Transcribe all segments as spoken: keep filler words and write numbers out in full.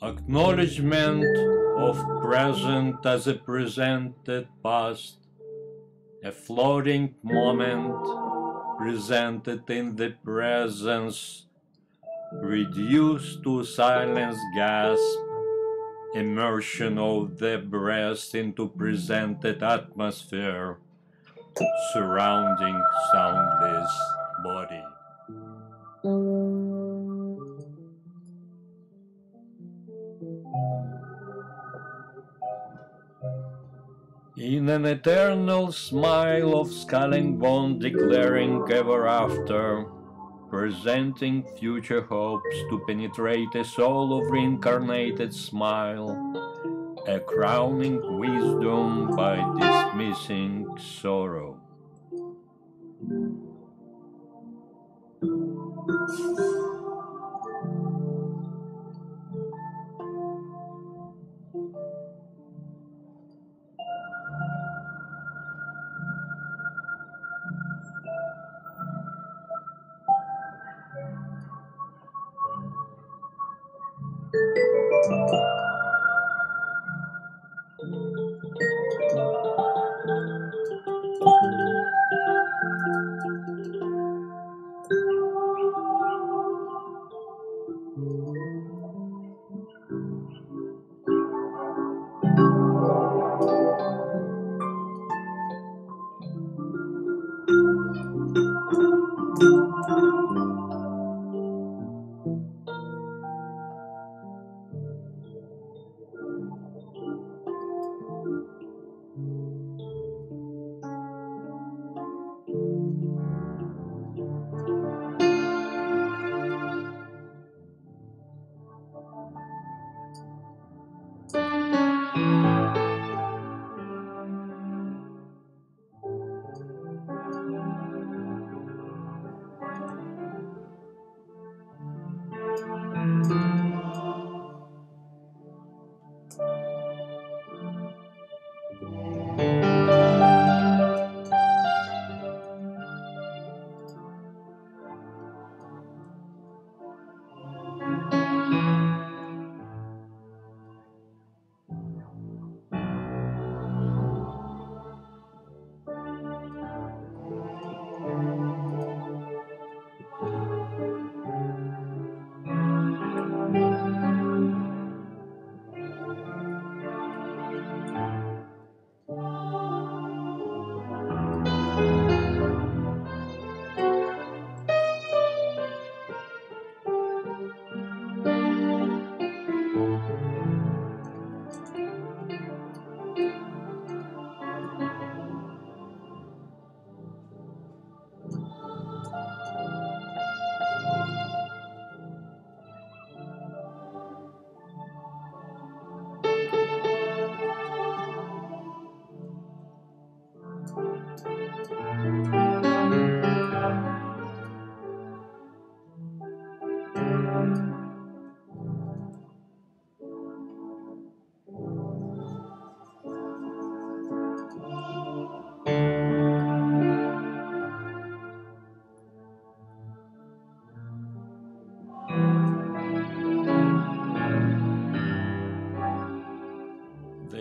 Acknowledgement of present as a presented past, a floating moment presented in the presence, reduced to silence gasp, immersion of the breast into presented atmosphere, surrounding soundless body. In an eternal smile of skull and bone declaring ever after, presenting future hopes to penetrate a soul of reincarnated smile, a crowning wisdom by dismissing sorrow.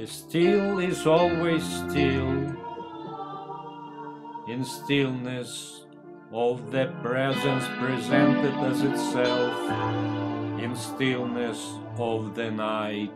Still is always still, in stillness of the presence presented as itself, in stillness of the night.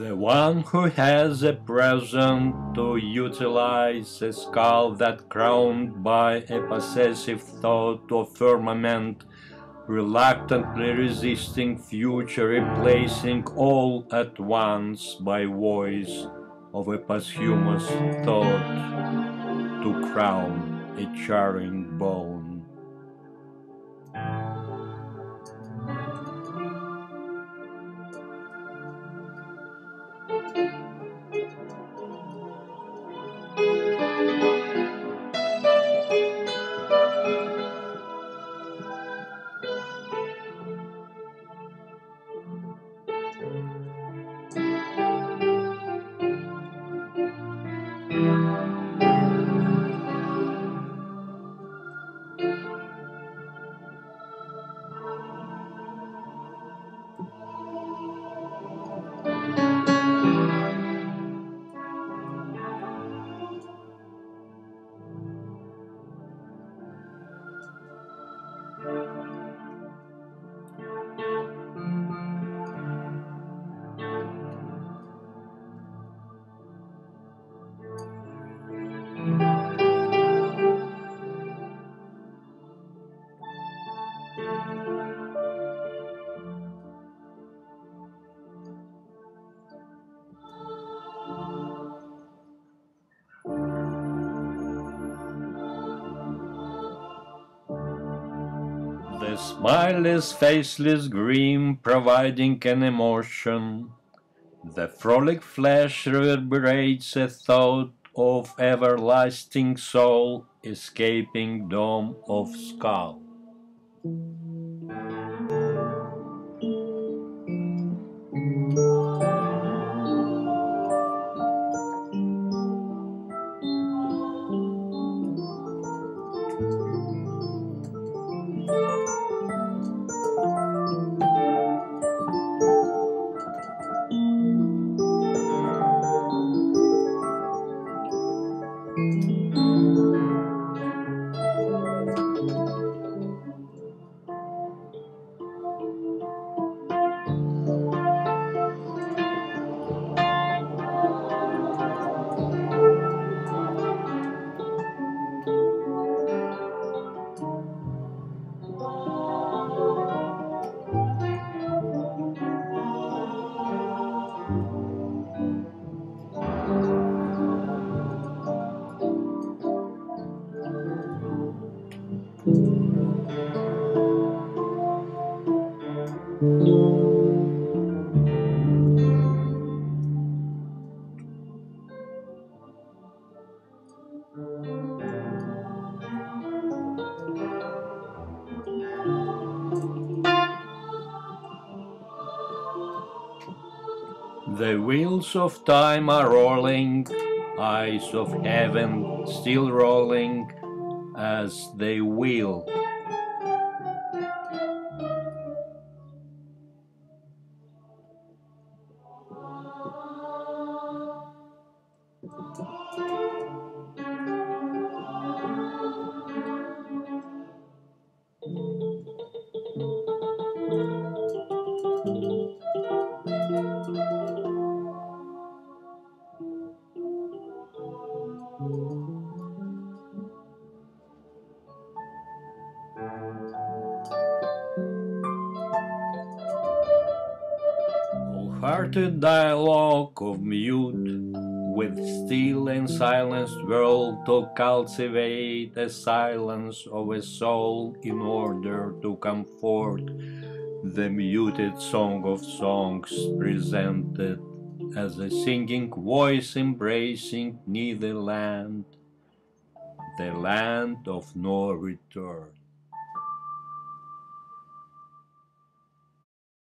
The one who has a present to utilize, a skull that crowned by a possessive thought or firmament, reluctantly resisting future, replacing all at once by voice of a posthumous thought, to crown a charring bone. The smileless, faceless grin providing an emotion. The frolic flash reverberates a thought of everlasting soul escaping dome of skull. The wheels of time are rolling, eyes of heaven still rolling as they wheel. Wholehearted dialogue of mute with still and silenced world, to cultivate a silence of a soul in order to comfort the muted song of songs, presented as a singing voice embracing neither land, the land of no return.